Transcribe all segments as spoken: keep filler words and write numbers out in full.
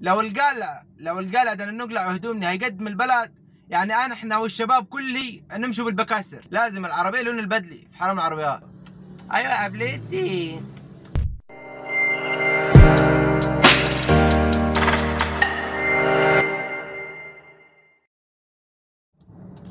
لو القلع لو القلع ده نقلع هدومنا هيقدم البلد. يعني انا احنا والشباب كلي نمشوا بالبكاسر، لازم العربيه لون البدلي في حرام العربيات. ايوه يا بليتي.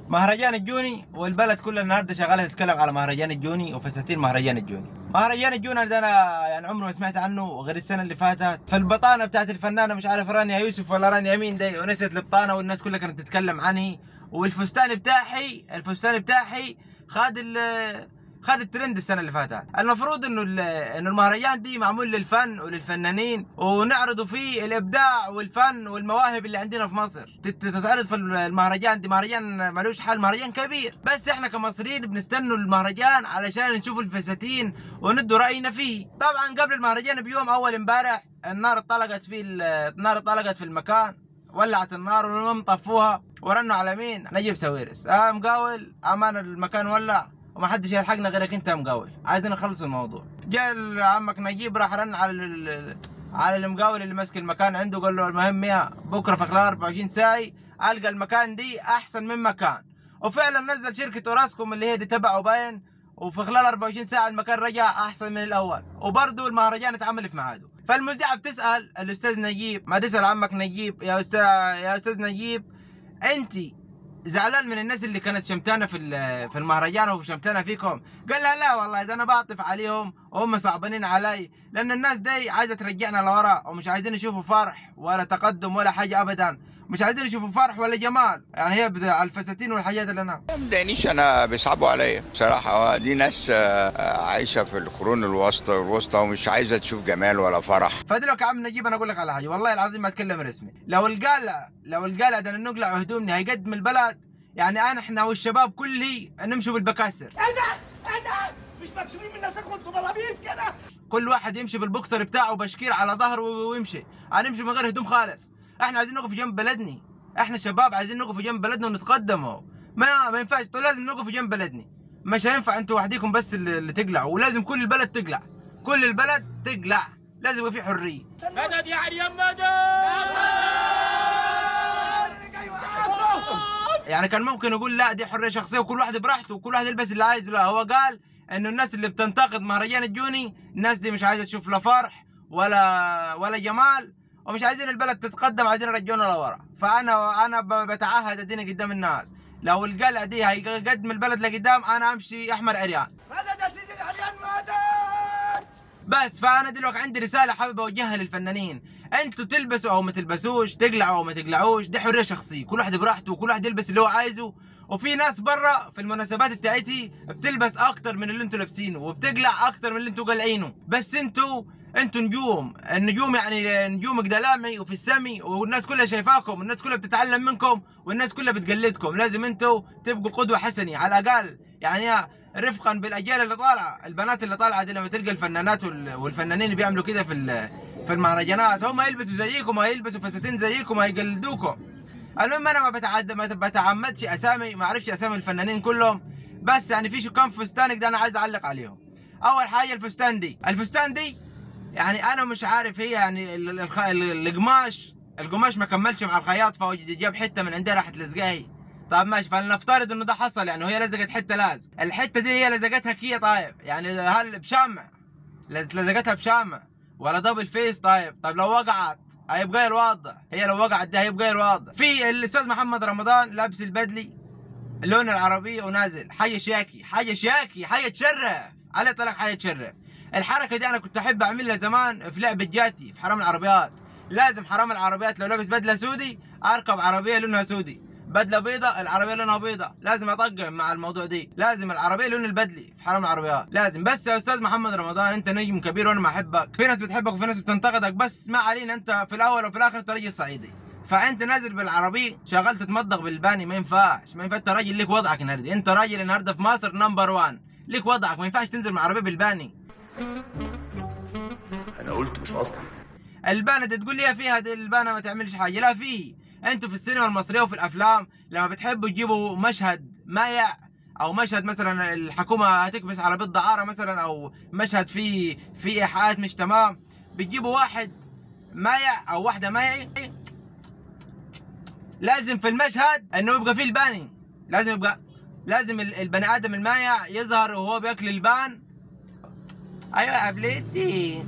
مهرجان الجوني والبلد كلها النهارده شغاله تتكلم على مهرجان الجوني وفساتين مهرجان الجوني. مهرجان الجونة ده انا يعني عمري ما سمعت عنه غير السنه اللي فاتت، فالبطانه بتاعت الفنانه مش عارف رانيا يوسف ولا رانيا مين دي، ونسيت البطانه والناس كلها كانت تتكلم عنه. والفستان بتاعي الفستان بتاعي خد خد الترند السنه اللي فاتت. المفروض انه انه المهرجان دي معمول للفن وللفنانين، ونعرضوا فيه الابداع والفن والمواهب اللي عندنا في مصر، تتعرض في المهرجان دي. مهرجان ملوش حل، مهرجان كبير، بس احنا كمصريين بنستنوا المهرجان علشان نشوف الفساتين وندوا راينا فيه. طبعا قبل المهرجان بيوم، اول امبارح النار اتطلقت في النار اتطلقت في المكان، ولعت النار والمهم طفوها، ورنوا على مين؟ نجيب ساويرس. اه مقاول امان المكان ولع وما حدش يلحقنا غيرك انت يا مقاول، عايزين نخلص الموضوع. جاء عمك نجيب راح رن على على المقاول اللي ماسك المكان عنده، قال له المهم يا بكره في خلال أربعة وعشرين ساعه القى المكان دي احسن من مكان. وفعلا نزل شركه اوراسكوم اللي هي دي تبعه باين، وفي خلال أربعة وعشرين ساعه المكان رجع احسن من الاول، وبرضه المهرجان اتعمل في ميعاده. فالمذيعه بتسال الاستاذ نجيب، ما تسال عمك نجيب، يا استاذ يا استاذ نجيب انت زعلان من الناس اللي كانت شمتانه في في المهرجان وشمتانه فيكم؟ قال لها لا والله، ده انا بعطف عليهم وهم صعبانين علي، لان الناس دي عايزه ترجعنا لورا، ومش عايزين يشوفوا فرح ولا تقدم ولا حاجه ابدا، مش عايزين يشوفوا فرح ولا جمال، يعني هي على الفساتين والحاجات اللي انا ما بدانيش انا بيصعبوا عليا بصراحه. دي ناس عايشه في القرون الوسطى الوسطى ومش عايزه تشوف جمال ولا فرح. فدلوقتي يا عم نجيب انا اقول لك على حاجه، والله العظيم ما اتكلم رسمي، لو القلع لو القلع ده نقلع هدومنا هيقدم البلد. يعني انا احنا والشباب كلي نمشوا بالبكاسر. مش مكشوفين من نفسكم انتوا بلابيس كده، كل واحد يمشي بالبوكسر بتاعه وبشكير على ظهره ويمشي. هنمشي من غير هدوم خالص. احنا عايزين نقف جنب بلدني، احنا شباب عايزين نقف جنب بلدنا ونتقدموا. ما ما ينفعش لازم نقف جنب بلدني، مش هينفع انتوا وحديكم بس اللي تقلعوا، ولازم كل البلد تقلع، كل البلد تقلع، لازم يبقى في حريه. مدد يا عريان مدد. يعني كان ممكن يقول لا دي حريه شخصيه وكل واحد براحته وكل واحد يلبس اللي عايزه، لا هو قال انه الناس اللي بتنتقد مهرجان الجوني الناس دي مش عايزه تشوف لا فرح ولا ولا جمال، ومش عايزين البلد تتقدم، عايزين يرجعونا لورا. فانا انا بتعهد اديني قدام الناس، لو القلعه دي هيقدم البلد لقدام انا امشي احمر عريان. مدد يا سيدي العريان مدد. بس فانا دلوقتي عندي رساله حابب اوجهها للفنانين، انتوا تلبسوا او ما تلبسوش، تقلعوا او ما تقلعوش، دي حريه شخصيه، كل واحد براحته وكل واحد يلبس اللي هو عايزه. وفي ناس بره في المناسبات بتاعتي بتلبس اكتر من اللي انتوا لابسينه وبتقلع اكتر من اللي انتوا قلعينه، بس انتوا انتوا نجوم، النجوم يعني نجومك ده لامعي وفي السمي، والناس كلها شايفاكم، والناس كلها بتتعلم منكم، والناس كلها بتقلدكم، لازم انتوا تبقوا قدوه حسنه على الاقل، يعني رفقا بالاجيال اللي طالعه، البنات اللي طالعه دي لما تلقى الفنانات والفنانين اللي بيعملوا كده في في المهرجانات هم هيلبسوا زيكم وهيلبسوا فساتين زيكم وهيقلدوكم. المهم انا ما بتعد ما بتعمدش اسامي، ما اعرفش اسامي الفنانين كلهم، بس يعني في شو كم فستانك ده انا عايز اعلق عليهم. اول حاجه الفستان دي الفستان دي يعني انا مش عارف هي يعني الخ... القماش القماش ما كملش مع الخياط، فهو جاب حته من عندها راحت لزقاهي. طب ماشي، فلنفترض انه ده حصل، يعني وهي لزقت حته لازق، الحته دي هي لزقتها كيه طيب، يعني هل بشمع لزقتها بشمع ولا دبل فيس طيب؟ طب لو وقعت هيبقى الوضع، هي لو وقعت ده هيبقى الوضع. في الاستاذ محمد رمضان لابس البدلي اللون العربيه ونازل، حي شياكي حي شياكي حي تشرف عليه طلاق، حي تشرف. الحركه دي انا كنت احب اعملها زمان في لعبه جاتي في حرام العربيات، لازم حرام العربيات لو لابس بدله سودي اركب عربيه لونها سودي، بدله بيضاء العربيه لونها بيضاء، لازم اطقم مع الموضوع دي، لازم العربيه لون البدلي في حرام العربيات لازم. بس يا استاذ محمد رمضان انت نجم كبير وانا ما احبك، في ناس بتحبك وفي ناس بتنتقدك، بس ما علينا، انت في الاول وفي الاخر انت راجل صعيدي، فانت نازل بالعربيه شغال تتمضغ بالباني، ما ينفعش ما ينفعش، انت راجل ليك وضعك النهارده، انت راجل النهارده في مصر نمبر واحد، ليك وضعك، ما ينفعش تنزل بالعربيه بالباني. انا قلت مش اصلا البانه دي تقول لي فيها دي البانه ما تعملش حاجه، لا فيه. انتوا في السينما المصريه وفي الافلام لما بتحبوا تجيبوا مشهد مايع او مشهد مثلا الحكومه هتكبس على بيت دعاره مثلا، او مشهد فيه فيه ايحاءات مش تمام، بتجيبوا واحد مايع او واحده مايع لازم في المشهد انه يبقى فيه الباني، لازم يبقى لازم البني ادم المايع يظهر وهو بياكل البان. ايوه يا ابليتي،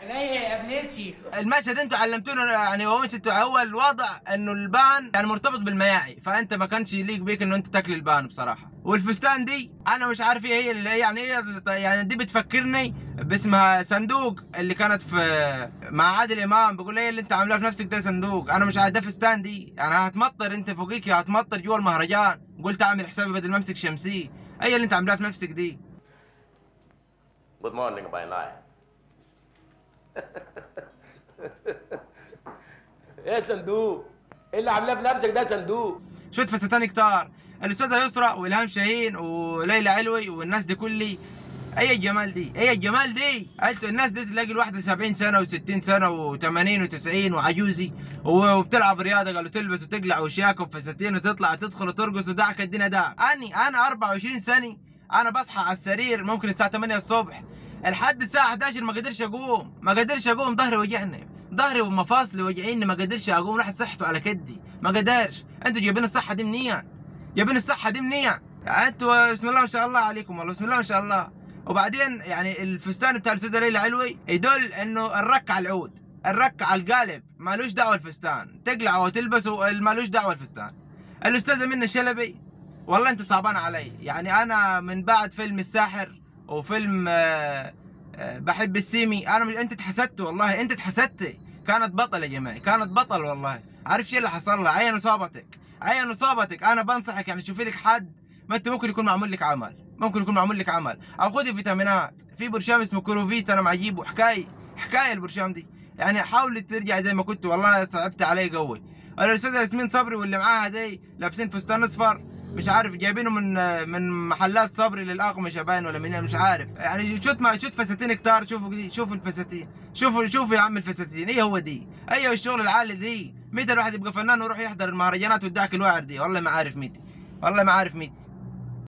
ايوه يا ابليتي. المشهد انتوا علمتونا يعني، هو انتوا اول واضح انه البان يعني مرتبط بالمياعي، فانت ما كانش ليك بيك انه انت تاكل البان بصراحه. والفستان دي انا مش عارف ايه هي اللي يعني، هي يعني دي بتفكرني باسمها صندوق اللي كانت في مع عادل امام، بيقول ايه اللي انت عاملاه في نفسك ده صندوق. انا مش عارف ده فستان دي يعني، هتمطر انت فوقيك يا هتمطر جوا المهرجان. قلت اعمل حسابي بدل ما امسك شمسيه، هي اللي انت عاملاه في نفسك دي. Good morning, my life. ايه صندوق؟ ايه اللي عاملاه في نفسك ده صندوق؟ شوية فساتين كتار، الأستاذة يسرى وإلهام شاهين وليلى علوي والناس دي كلي. ايه الجمال دي؟ ايه الجمال دي؟ انتوا الناس دي تلاقي الواحدة سبعين سنة وستين سنة وثمانين وتسعين وعجوزي وبتلعب رياضة، قالوا تلبس وتقلع وشياكة وفساتين وتطلع تدخل وترقص ودعك الدنيا ده. أني أنا أربعة وعشرين سنة، أنا بصحى على السرير ممكن الساعة ثمانية الصبح لحد الساعة إحدى عشر ما قدرش أقوم، ما قدرش أقوم، ظهري وجعني، ظهري ومفاصلي وجعيني، ما قدرش أقوم، راحت صحته على كدي، ما قدرش. أنتوا جايبين الصحة دي منين؟ جايبين الصحة دي منين؟ أنتوا بسم الله ما شاء الله عليكم، والله بسم الله ما شاء الله. وبعدين يعني الفستان بتاع الأستاذة ليلى علوي يدل إنه الرك على العود، الرك على القالب، مالوش دعوة الفستان، تقلع وتلبسه مالوش دعوة الفستان. الأستاذة منى شلبي والله أنت صعبان علي، يعني أنا من بعد فيلم الساحر وفيلم أه أه بحب السيمي انا مش... انت اتحسدت والله، انت اتحسدت. كانت بطل يا جماعه، كانت بطل والله. عارف شو اللي حصل لها؟ عين اصابتك، عين اصابتك. انا بنصحك يعني شوفي لك حد، ما انت ممكن يكون معمول لك عمل، ممكن يكون معمول لك عمل، او خدي فيتامينات. في برشام اسمه كروفيت انا معجبه، حكايه حكايه البرشام دي يعني، حاولي ترجعي زي ما كنت. والله صعبت علي قوي. الاستاذه ياسمين صبري واللي معاها دي لابسين فستان اصفر، مش عارف جايبينه من من محلات صبري للاقمش باين ولا منين مش عارف يعني. شوت ما شوت فساتين كتار، شوفوا دي، شوفوا الفساتين، شوفوا شوفوا يا عم الفساتين. ايه هو دي؟ ايوه الشغل العالي دي. متى الواحد يبقى فنان ويروح يحضر المهرجانات والدعك الوعر دي؟ والله ما عارف متى، والله ما عارف متى.